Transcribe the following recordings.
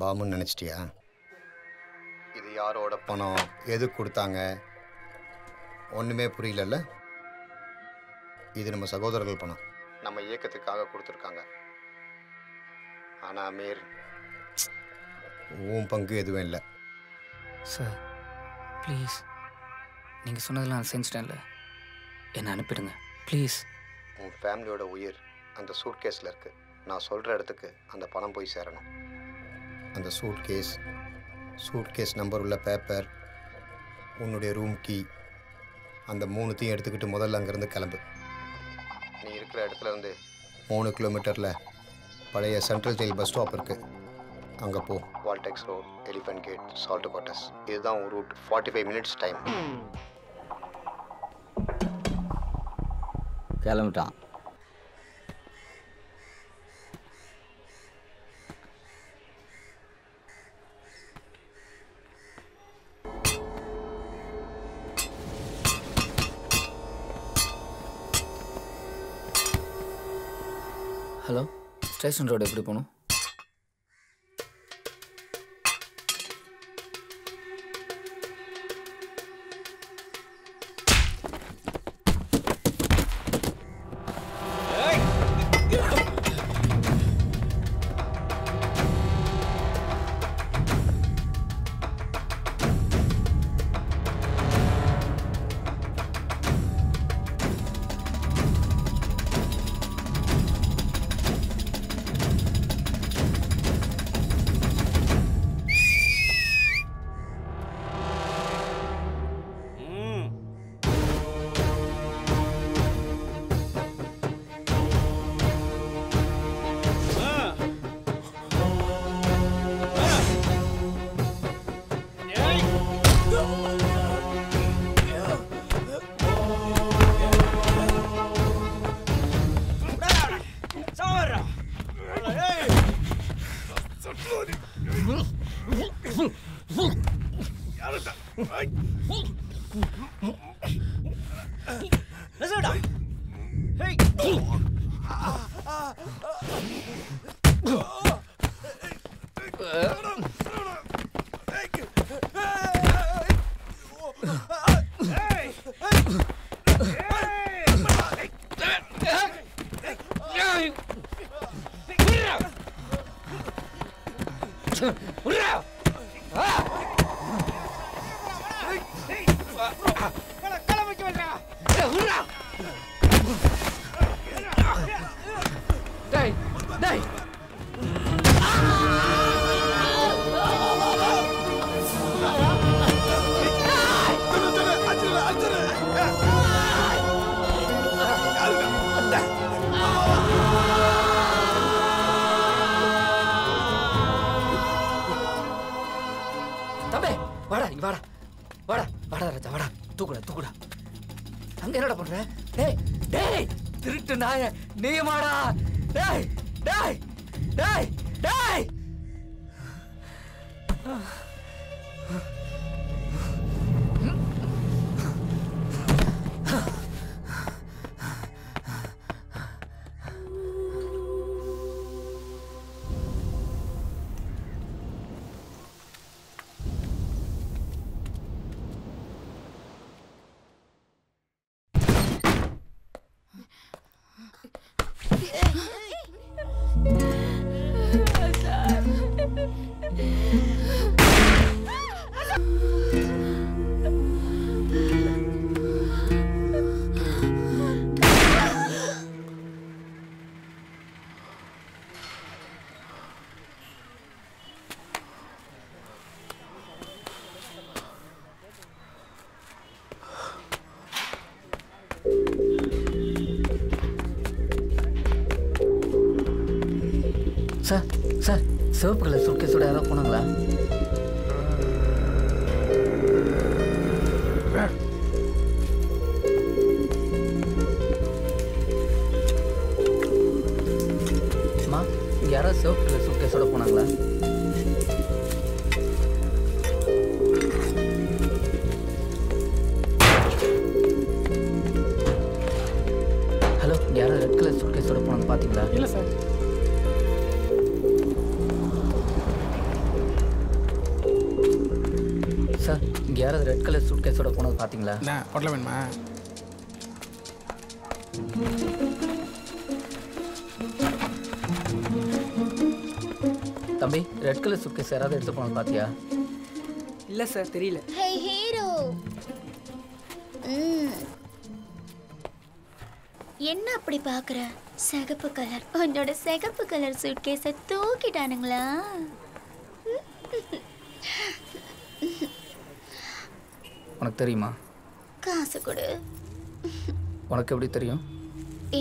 பாம்புன்னு நினச்சிட்டியா? இது யாரோட பணம், எது கொடுத்தாங்க, ஒன்றுமே புரியலல்ல? இது நம்ம சகோதரர்கள் பணம், நம்ம இயக்கத்துக்காக கொடுத்துருக்காங்க. ஆனால் மீர் உன் பங்கு எதுவும் இல்லை. சார் ப்ளீஸ், நீங்கள் சொன்னதெல்லாம் நான் செஞ்சிட்டேன்ல, என்னை அனுப்பிடுங்க ப்ளீஸ். உன் ஃபேமிலியோட உயிர் அந்த சூட் கேஸில் இருக்குது. நான் சொல்கிற இடத்துக்கு அந்த பணம் போய் சேரணும். அந்த சூட் கேஸ் நம்பர் உள்ள பேப்பர், உன்னுடைய ரூம் கீ, அந்த மூணுத்தையும் எடுத்துக்கிட்டு முதல்ல அங்கேருந்து கிளம்பு. நீ இருக்கிற இடத்துலேருந்து 3 கிலோமீட்டரில் பழைய சென்ட்ரல் ஜெயில் பஸ் ஸ்டாப் இருக்குது, அங்கே போ. Waltax road, elephant gate, salt quarters, இதுதான் ஒரு ரூட். 45 minutes time. கிளம்பிட்டான். ஹலோ, ஸ்டேஷன் ரோடு எப்படி போகணும்? சிவப்பு கலர் சுட்கேஸ் ஓட யாராவது போனாங்களா? அம்மா, யாராவது சிவப்பு கலர் சுட்கேஸோட போனாங்களா? ஹலோ, யாராவது ரெட் கலர் சுட்கேஸோட போனாங்க பார்த்தீங்களா? இல்லை சார். யாராவது ரெட் கலர் சூட்கேஸோட போனது பாத்தீங்களா? நான் ஹோட்டல்ல வேணுமா? தம்பி, ரெட் கலர் சூட்கேஸ் யாராவது எடுத்து போனது பாத்தியா? இல்ல சார், தெரியல. ஹே ஹீரோ, என்ன அப்படி பாக்குற? சிகப்பு கலர், உன்னோட சிகப்பு கலர் சூட்கேஸை தூக்கிட்டானுங்களா? உனக்கு தெரியுமா? காசு கொடு. உனக்கு எப்படி தெரியும்?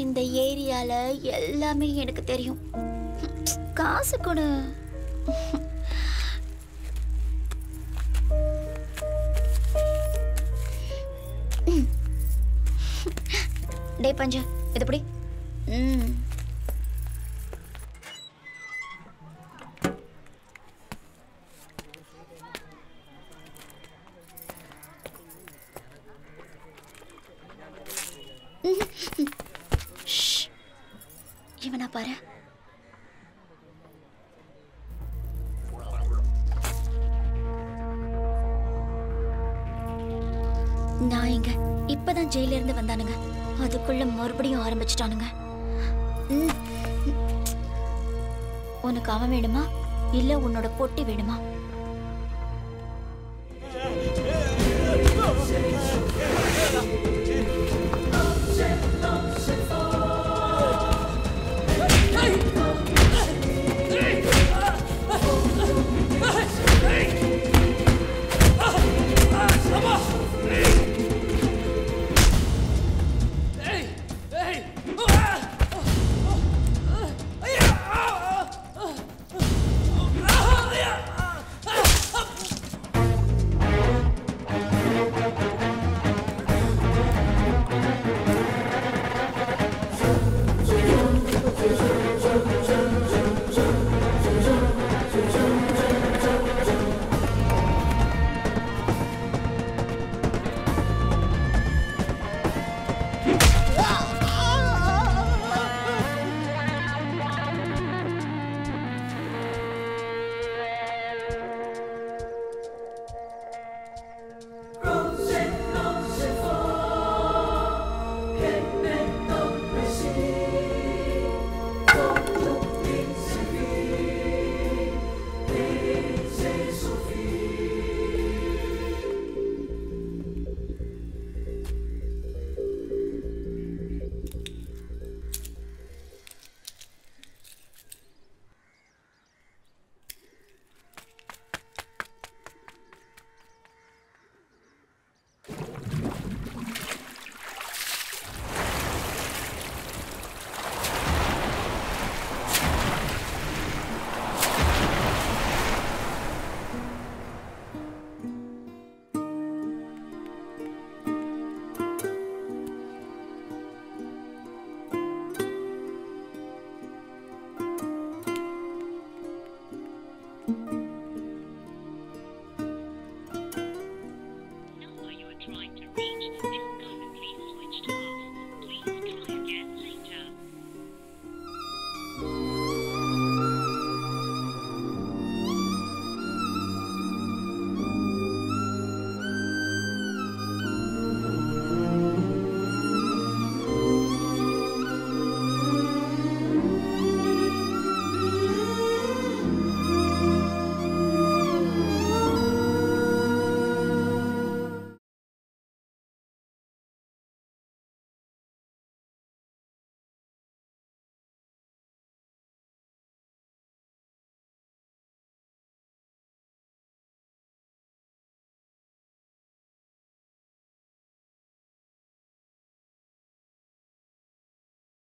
இந்த ஏரியால எல்லாமே எனக்கு தெரியும். காசு கொடு. டே பஞ்ச, இதுபடி. இவனா பாரு. நான் இங்க இப்பதான் ஜெயில இருந்து வந்தானுங்க, அதுக்குள்ள மறுபடியும் ஆரம்பிச்சுட்டானுங்க. உனக்கு அவன் வேணுமா இல்ல உன்னோட பொட்டி வேணுமா?